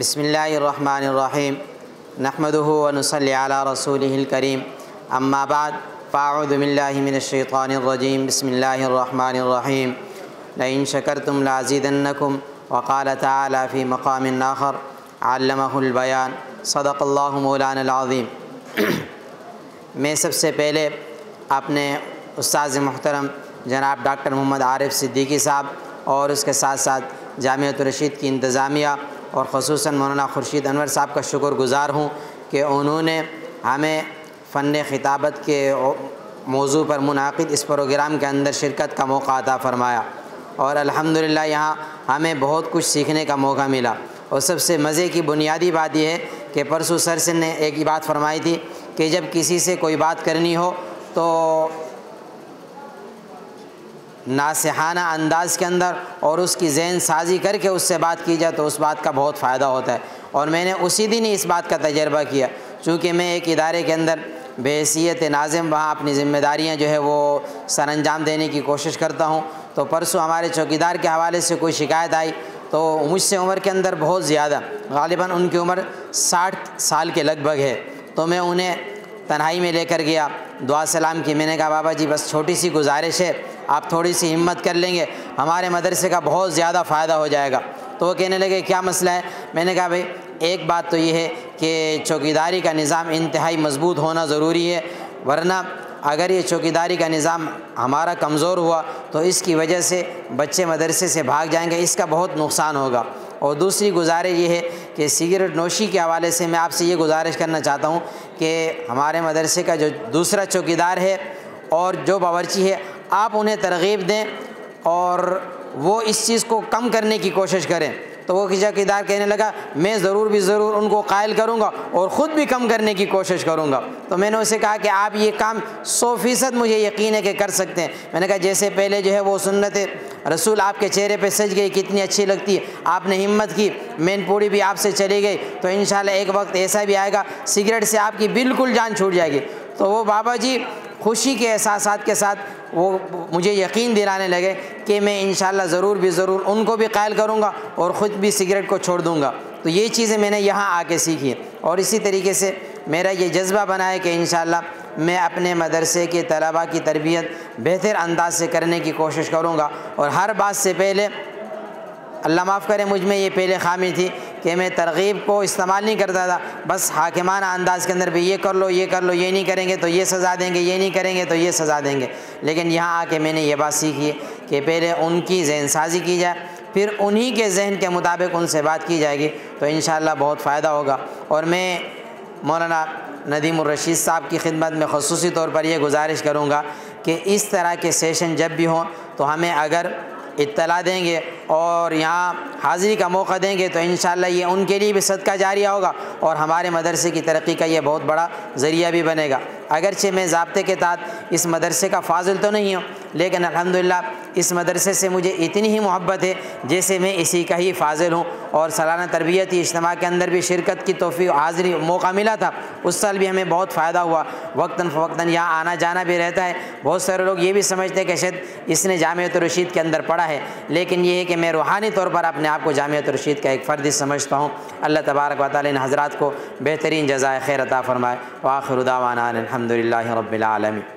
बिस्मिल्लाहिर्रहमानिर्रहीम नहमदुहु व नुसल्ली अला रसूलिहिल करीम अम्मा बाद फ़अऊज़ु बिल्लाहि मिनश्शैतानिर्रजीम बिस्मिल्लाहिर्रहमानिर्रहीम लइन शकरतुम लाज़ीदन्नकुम व क़ाल तआला फ़ी मक़ामिन आख़र अल्लमहुल बयान सदक़ल्लाहु मौलाना अज़ीम। मैं सबसे पहले अपने उस्ताद मुहतरम जनाब डॉक्टर मोहम्मद आरिफ सिद्दीकी साहब और उसके साथ साथ जामिया तुर रशीद की इंतज़ामिया और ख़ुसूसन मौलाना खुर्शीद अनवर साहब का शुक्रगुज़ार हूँ कि उन्होंने हमें फ़न खिताबत के मौजू पर मुनाकिद इस प्रोग्राम के अंदर शिरकत का मौका अता फ़रमाया और अल्हम्दुलिल्लाह यहाँ हमें बहुत कुछ सीखने का मौका मिला। और सबसे मज़े की बुनियादी बात यह है कि परसों सर से ने एक ही बात फरमाई थी कि जब किसी से कोई बात करनी हो तो नासिहाना अंदाज़ के अंदर और उसकी जहन साजी करके उससे बात की जाए तो उस बात का बहुत फ़ायदा होता है। और मैंने उसी दिन ही इस बात का तजर्बा किया, चूँकि मैं एक इदारे के अंदर बहैसियत नाज़िम वहाँ अपनी ज़िम्मेदारियाँ जो है वो सर अंजाम देने की कोशिश करता हूँ। तो परसों हमारे चौकीदार के हवाले से कोई शिकायत आई तो मुझसे उम्र के अंदर बहुत ज़्यादा गालिबा उनकी उम्र 60 साल के लगभग है, तो मैं उन्हें तन्हाई में लेकर गया, दुआ सलाम की। मैंने कहा बाबा जी बस छोटी सी गुजारिश है, आप थोड़ी सी हिम्मत कर लेंगे हमारे मदरसे का बहुत ज़्यादा फ़ायदा हो जाएगा। तो वो कहने लगे क्या मसला है। मैंने कहा भाई एक बात तो ये है कि चौकीदारी का निज़ाम इंतहाई मजबूत होना ज़रूरी है, वरना अगर ये चौकीदारी का निज़ाम हमारा कमज़ोर हुआ तो इसकी वजह से बच्चे मदरसे से भाग जाएंगे, इसका बहुत नुकसान होगा। और दूसरी गुजारिश ये है कि सिगरेट नोशी के हवाले से मैं आपसे ये गुजारिश करना चाहता हूँ कि हमारे मदरसे का जो दूसरा चौकीदार है और जो बावर्ची है आप उन्हें तरगीब दें और वो इस चीज़ को कम करने की कोशिश करें। तो वो चौकीदार कहने लगा मैं ज़रूर उनको कायल करूँगा और ख़ुद भी कम करने की कोशिश करूँगा। तो मैंने उसे कहा कि आप ये काम 100% मुझे यकीन है कि कर सकते हैं। मैंने कहा जैसे पहले जो है वो सुन्नत रसूल आपके चेहरे पे सज गई, कितनी अच्छी लगती है, आपने हिम्मत की, मैनपुरी भी आपसे चली गई, तो इंशाल्लाह एक वक्त ऐसा भी आएगा सिगरेट से आपकी बिल्कुल जान छूट जाएगी। तो वो बाबा जी खुशी के एहसास के साथ वो मुझे यकीन दिलाने लगे कि मैं इंशाल्लाह ज़रूर उनको भी कायल करूँगा और ख़ुद भी सिगरेट को छोड़ दूँगा। तो ये चीज़ें मैंने यहाँ आके सीखी और इसी तरीके से मेरा ये जज्बा बना है कि इंशाल्लाह मैं अपने मदरसे के तलबा की तरबियत बेहतर अंदाज से करने की कोशिश करूँगा। और हर बात से पहले अल्लाह माफ़ करे मुझ में ये पहले खामी थी कि मैं तरगीब को इस्तेमाल नहीं करता था, बस हाकिमाना अंदाज़ के अंदर भी ये कर लो ये नहीं करेंगे तो ये सज़ा देंगे, ये नहीं करेंगे तो ये सज़ा देंगे। लेकिन यहाँ आके मैंने ये बात सीखी कि पहले उनकी जहन साजी की जाए, फिर उन्हीं के जहन के मुताबिक उनसे बात की जाएगी, तो इंशाल्लाह बहुत फ़ायदा होगा। और मैं मौलाना नदीम उर रशीद साहब की खिदमत में ख़ुसूसी तौर पर यह गुजारिश करूँगा कि इस तरह के सेशन जब भी हों तो हमें अगर इत्तला देंगे और यहाँ हाज़िरी का मौका देंगे तो इंशाल्लाह ये उनके लिए भी सदका जारिया होगा और हमारे मदरसे की तरक्की का ये बहुत बड़ा ज़रिया भी बनेगा। अगरचे मैं ज़ाब्ते के तहत इस मदरसे का फाजिल तो नहीं हूँ, लेकिन अल्हम्दुलिल्लाह इस मदरसे से मुझे इतनी ही मोहब्बत है जैसे मैं इसी का ही फाजिल हूँ। और सालाना तरबियती इज्तिमा के अंदर भी शिरकत की तौफ़ीक़ हाज़िरी मौका मिला था, उस साल भी हमें बहुत फ़ायदा हुआ, वक्तन फ़वक्तन यहाँ आना जाना भी रहता है। बहुत सारे लोग ये भी समझते हैं कि शायद इसने जामिया तुर रशीद के अंदर पढ़ा है, लेकिन ये है कि मैं रूहानी तौर पर अपने आप को जामिया तुर रशीद का एक फ़र्द समझता हूँ। अल्लाह तबारक व तआला इन हज़रात को बेहतरीन जज़ाए खैर अता फ़रमाए। आखिर दावाना अल्हम्दुलिल्लाहि रब्बिल आलमीन।